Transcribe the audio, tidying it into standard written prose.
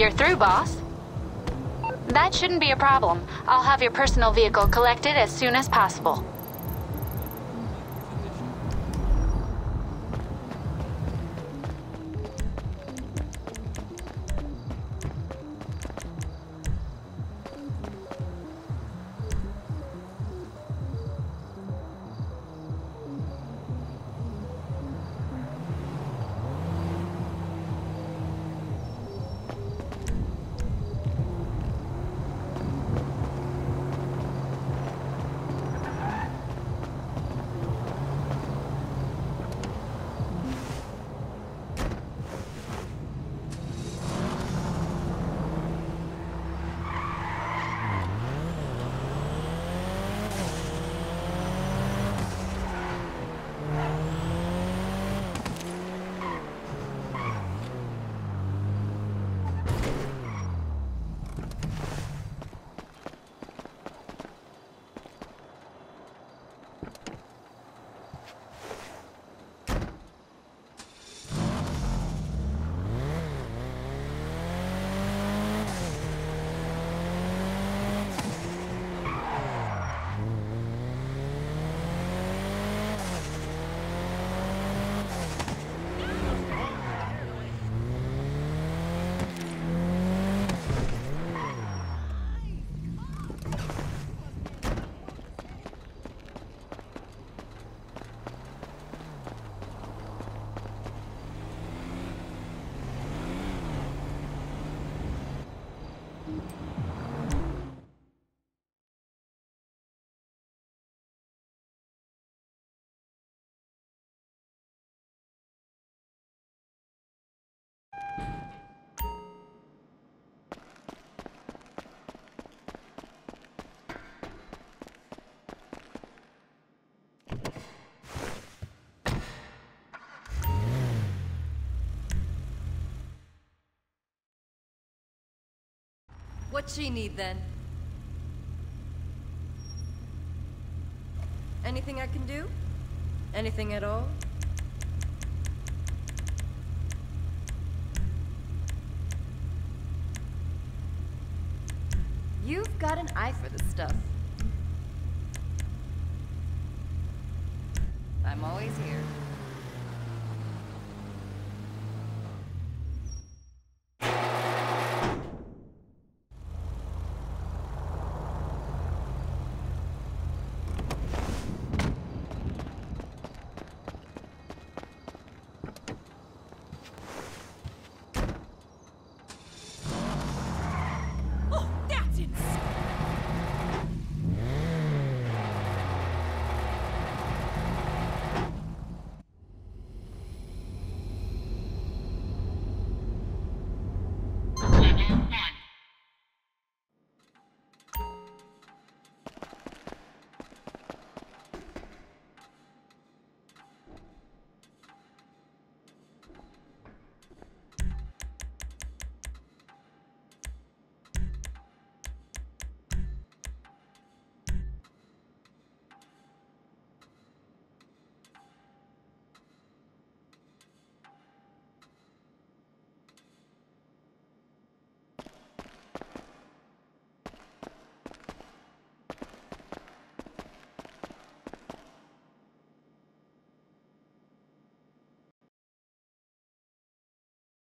You're through, boss. That shouldn't be a problem. I'll have your personal vehicle collected as soon as possible. What's she need, then? Anything I can do? Anything at all? You've got an eye for this stuff. I'm always here.